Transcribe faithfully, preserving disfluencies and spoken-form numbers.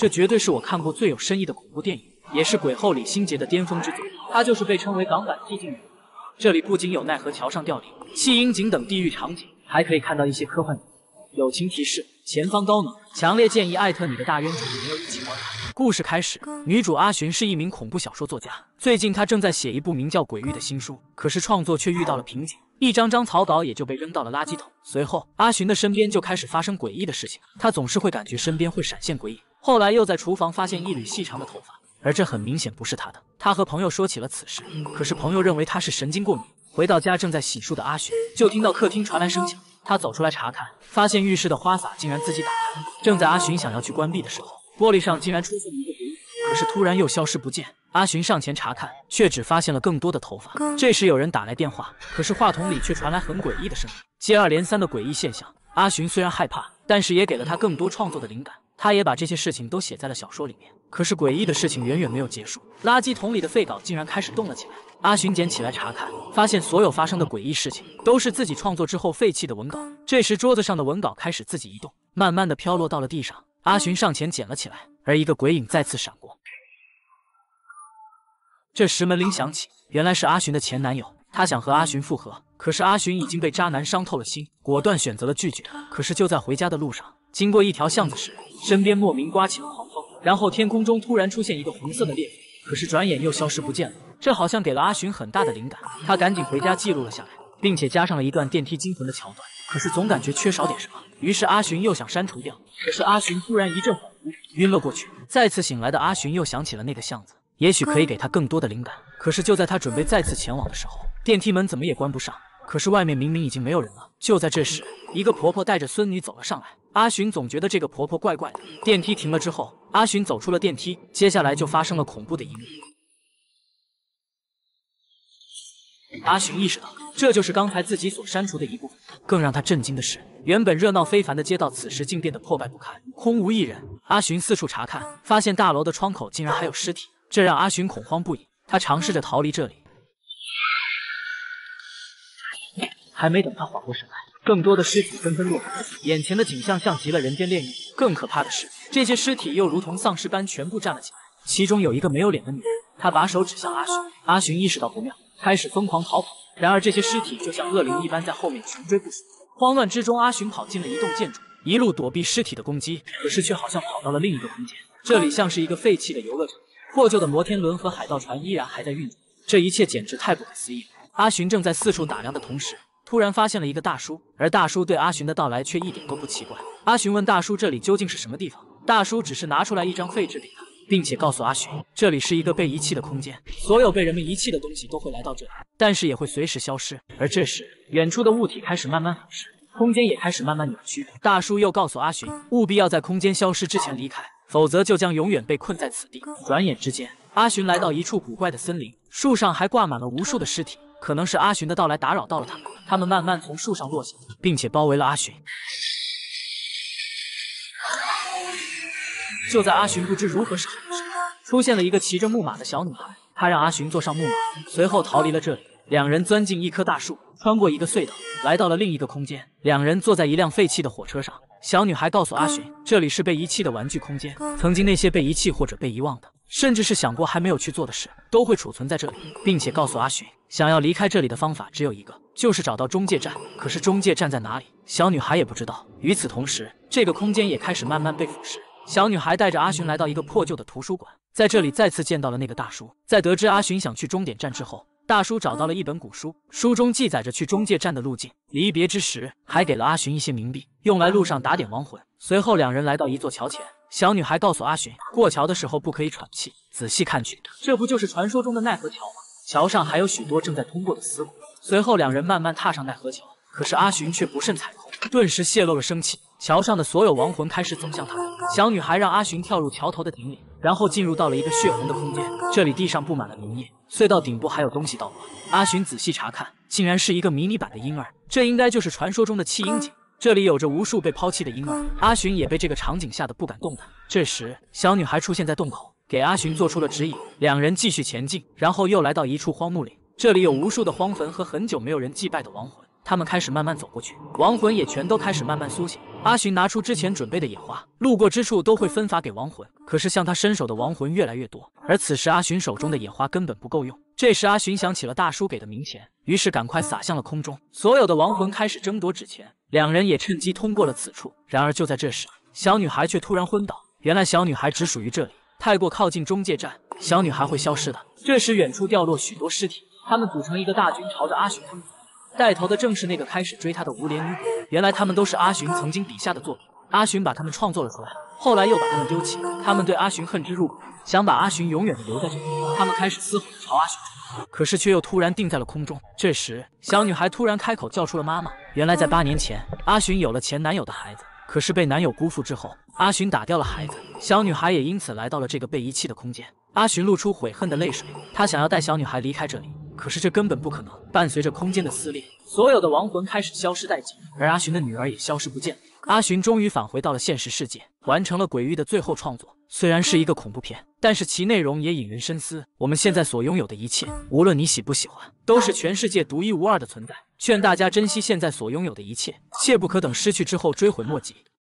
这绝对是我看过最有深意的恐怖电影，也是鬼后李心洁的巅峰之作。它就是被称为港版寂静岭。这里不仅有奈何桥上吊顶、弃婴井等地狱场景，还可以看到一些科幻元素。友情提示：前方高能，强烈建议艾特你的大冤种没有一起观看。故事开始，女主阿寻是一名恐怖小说作家，最近她正在写一部名叫《鬼域》的新书，可是创作却遇到了瓶颈。 一张张草稿也就被扔到了垃圾桶。随后，阿寻的身边就开始发生诡异的事情，他总是会感觉身边会闪现鬼影。后来又在厨房发现一缕细长的头发，而这很明显不是他的。他和朋友说起了此事，可是朋友认为他是神经过敏。回到家，正在洗漱的阿寻就听到客厅传来声响，他走出来查看，发现浴室的花洒竟然自己打开。正在阿寻想要去关闭的时候，玻璃上竟然出现一个鬼影，可是突然又消失不见。 阿寻上前查看，却只发现了更多的头发。这时有人打来电话，可是话筒里却传来很诡异的声音。接二连三的诡异现象，阿寻虽然害怕，但是也给了他更多创作的灵感。他也把这些事情都写在了小说里面。可是诡异的事情远远没有结束，垃圾桶里的废稿竟然开始动了起来。阿寻捡起来查看，发现所有发生的诡异事情都是自己创作之后废弃的文稿。这时桌子上的文稿开始自己移动，慢慢的飘落到了地上。阿寻上前捡了起来，而一个鬼影再次闪过。 这时门铃响起，原来是阿寻的前男友，他想和阿寻复合，可是阿寻已经被渣男伤透了心，果断选择了拒绝。可是就在回家的路上，经过一条巷子时，身边莫名刮起了狂风，然后天空中突然出现一个红色的裂缝，可是转眼又消失不见了。这好像给了阿寻很大的灵感，他赶紧回家记录了下来，并且加上了一段电梯惊魂的桥段。可是总感觉缺少点什么，于是阿寻又想删除掉，可是阿寻突然一阵恍惚，晕了过去。再次醒来的阿寻又想起了那个巷子。 也许可以给他更多的灵感，可是就在他准备再次前往的时候，电梯门怎么也关不上。可是外面明明已经没有人了。就在这时，一个婆婆带着孙女走了上来。阿寻总觉得这个婆婆怪怪的。电梯停了之后，阿寻走出了电梯，接下来就发生了恐怖的一幕。阿寻意识到，这就是刚才自己所删除的一部分。更让他震惊的是，原本热闹非凡的街道，此时竟变得破败不堪，空无一人。阿寻四处查看，发现大楼的窗口竟然还有尸体。 这让阿寻恐慌不已，他尝试着逃离这里。还没等他缓过神来，更多的尸体纷纷落下，眼前的景象像极了人间炼狱。更可怕的是，这些尸体又如同丧尸般全部站了起来，其中有一个没有脸的女人，她把手指向阿寻。阿寻意识到不妙，开始疯狂逃跑。然而这些尸体就像恶灵一般在后面穷追不舍。慌乱之中，阿寻跑进了一栋建筑，一路躲避尸体的攻击，可是却好像跑到了另一个空间，这里像是一个废弃的游乐场。 破旧的摩天轮和海盗船依然还在运转，这一切简直太不可思议了。阿寻正在四处打量的同时，突然发现了一个大叔，而大叔对阿寻的到来却一点都不奇怪。阿寻问大叔这里究竟是什么地方，大叔只是拿出来一张废纸给他，并且告诉阿寻这里是一个被遗弃的空间，所有被人们遗弃的东西都会来到这里，但是也会随时消失。而这时，远处的物体开始慢慢腐蚀，空间也开始慢慢扭曲。大叔又告诉阿寻，务必要在空间消失之前离开。 否则就将永远被困在此地。转眼之间，阿寻来到一处古怪的森林，树上还挂满了无数的尸体。可能是阿寻的到来打扰到了他们，他们慢慢从树上落下，并且包围了阿寻。就在阿寻不知如何是好时，出现了一个骑着木马的小女孩，她让阿寻坐上木马，随后逃离了这里。两人钻进一棵大树，穿过一个隧道，来到了另一个空间。两人坐在一辆废弃的火车上。 小女孩告诉阿寻，这里是被遗弃的玩具空间，曾经那些被遗弃或者被遗忘的，甚至是想过还没有去做的事，都会储存在这里，并且告诉阿寻，想要离开这里的方法只有一个，就是找到中介站。可是中介站在哪里？小女孩也不知道。与此同时，这个空间也开始慢慢被腐蚀。小女孩带着阿寻来到一个破旧的图书馆，在这里再次见到了那个大叔。在得知阿寻想去终点站之后，大叔找到了一本古书，书中记载着去中介站的路径。离别之时，还给了阿寻一些冥币。 用来路上打点亡魂。随后，两人来到一座桥前，小女孩告诉阿寻，过桥的时候不可以喘气。仔细看去，这不就是传说中的奈何桥吗？桥上还有许多正在通过的死骨。随后，两人慢慢踏上奈何桥，可是阿寻却不慎踩空，顿时泄露了生气。桥上的所有亡魂开始走向他们。小女孩让阿寻跳入桥头的井里，然后进入到了一个血红的空间，这里地上布满了泥液，隧道顶部还有东西倒挂。阿寻仔细查看，竟然是一个迷你版的婴儿，这应该就是传说中的弃婴井。 这里有着无数被抛弃的婴儿，阿寻也被这个场景吓得不敢动弹。这时，小女孩出现在洞口，给阿寻做出了指引，两人继续前进，然后又来到一处荒墓里，这里有无数的荒坟和很久没有人祭拜的亡魂，他们开始慢慢走过去，亡魂也全都开始慢慢苏醒。阿寻拿出之前准备的野花，路过之处都会分发给亡魂。可是向他伸手的亡魂越来越多，而此时阿寻手中的野花根本不够用。这时阿寻想起了大叔给的冥钱，于是赶快撒向了空中。所有的亡魂开始争夺纸钱，两人也趁机通过了此处。然而就在这时，小女孩却突然昏倒。原来小女孩只属于这里，太过靠近中介站，小女孩会消失的。这时远处掉落许多尸体，他们组成一个大军朝着阿寻他们走。 带头的正是那个开始追他的无脸女鬼，原来他们都是阿寻曾经笔下的作品，阿寻把他们创作了出来，后来又把他们丢弃，他们对阿寻恨之入骨，想把阿寻永远的留在这里。他们开始嘶吼朝阿寻冲，可是却又突然定在了空中。这时，小女孩突然开口叫出了妈妈。原来在八年前，阿寻有了前男友的孩子，可是被男友辜负之后，阿寻打掉了孩子，小女孩也因此来到了这个被遗弃的空间。阿寻露出悔恨的泪水，他想要带小女孩离开这里。 可是这根本不可能。伴随着空间的撕裂，所有的亡魂开始消失殆尽，而阿寻的女儿也消失不见了。阿寻终于返回到了现实世界，完成了《鬼域》的最后创作。虽然是一个恐怖片，但是其内容也引人深思。我们现在所拥有的一切，无论你喜不喜欢，都是全世界独一无二的存在。劝大家珍惜现在所拥有的一切，切不可等失去之后追悔莫及。